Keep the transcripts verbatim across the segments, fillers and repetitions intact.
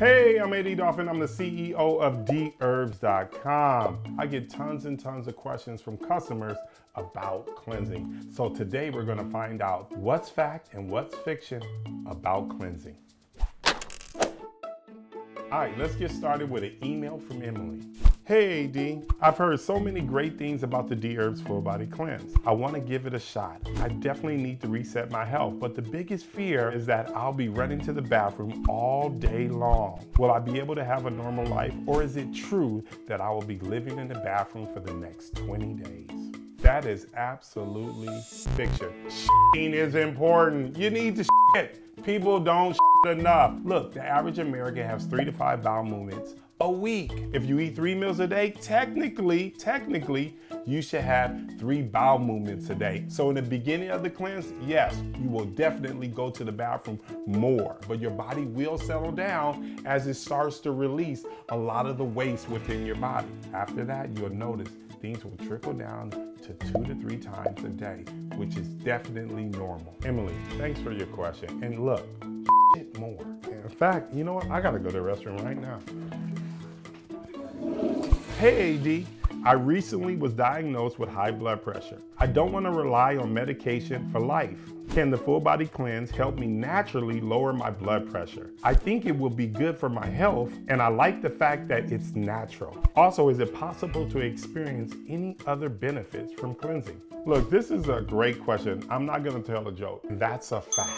Hey, I'm A D Dolphin. I'm the C E O of Dherbs dot com. I get tons and tons of questions from customers about cleansing. So today we're going to find out what's fact and what's fiction about cleansing. All right, let's get started with an email from Emily. Hey A D, I've heard so many great things about the Dherbs Full Body Cleanse. I want to give it a shot. I definitely need to reset my health, but the biggest fear is that I'll be running to the bathroom all day long. Will I be able to have a normal life, or is it true that I will be living in the bathroom for the next twenty days? That is absolutely fiction. Shitting is important. You need to shit. People don't shit enough. Look, the average American has three to five bowel movements a week. If you eat three meals a day, technically, technically, you should have three bowel movements a day. So in the beginning of the cleanse, yes, you will definitely go to the bathroom more, but your body will settle down as it starts to release a lot of the waste within your body. After that, you'll notice things will trickle down to two to three times a day, which is definitely normal. Emily, thanks for your question. And look, shit more. In fact, you know what? I gotta go to the restroom right now. Hey A D, I recently was diagnosed with high blood pressure. I don't want to rely on medication for life. Can the full body cleanse help me naturally lower my blood pressure? I think it will be good for my health, and I like the fact that it's natural. Also, is it possible to experience any other benefits from cleansing? Look, this is a great question. I'm not going to tell a joke. That's a fact.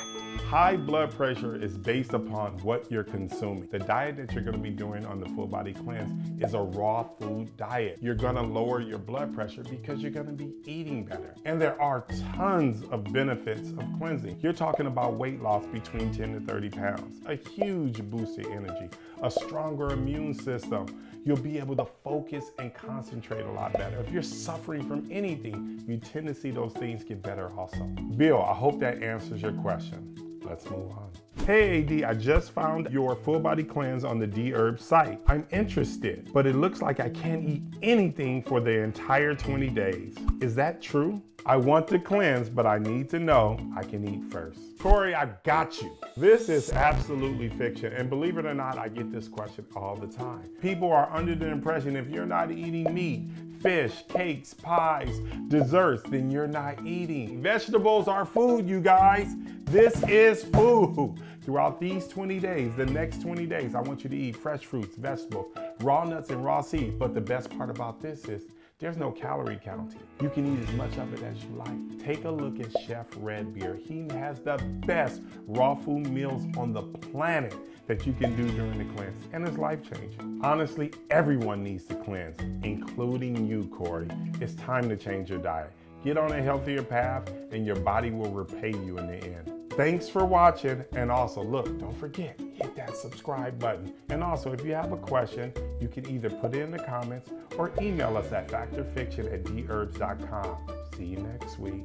High blood pressure is based upon what you're consuming. The diet that you're going to be doing on the full body cleanse is a raw food diet. You're going to lower your blood pressure because you're going to be eating better. And there are tons of benefits of cleansing. You're talking about weight loss between ten to thirty pounds, a huge boost of energy, a stronger immune system. You'll be able to focus and concentrate a lot better. If you're suffering from anything, you tend to see those things get better also. Bill, I hope that answers your question. Let's move on. Hey A D, I just found your full body cleanse on the Dherbs site. I'm interested, but it looks like I can't eat anything for the entire twenty days. Is that true? I want to cleanse, but I need to know I can eat first. Corey, I got you. This is absolutely fiction, and believe it or not, I get this question all the time. People are under the impression if you're not eating meat, fish, cakes, pies, desserts, then you're not eating. Vegetables are food, you guys. This is food. Throughout these twenty days, the next twenty days, I want you to eat fresh fruits, vegetables, raw nuts, and raw seeds. But the best part about this is there's no calorie counting. You can eat as much of it as you like. Take a look at Chef Redbeard. He has the best raw food meals on the planet that you can do during the cleanse, and it's life-changing. Honestly, everyone needs to cleanse, including you, Corey. It's time to change your diet. Get on a healthier path, and your body will repay you in the end. Thanks for watching, and also look, don't forget, hit that subscribe button. And also, if you have a question, you can either put it in the comments or email us at factorfiction at dherbs dot com. See you next week.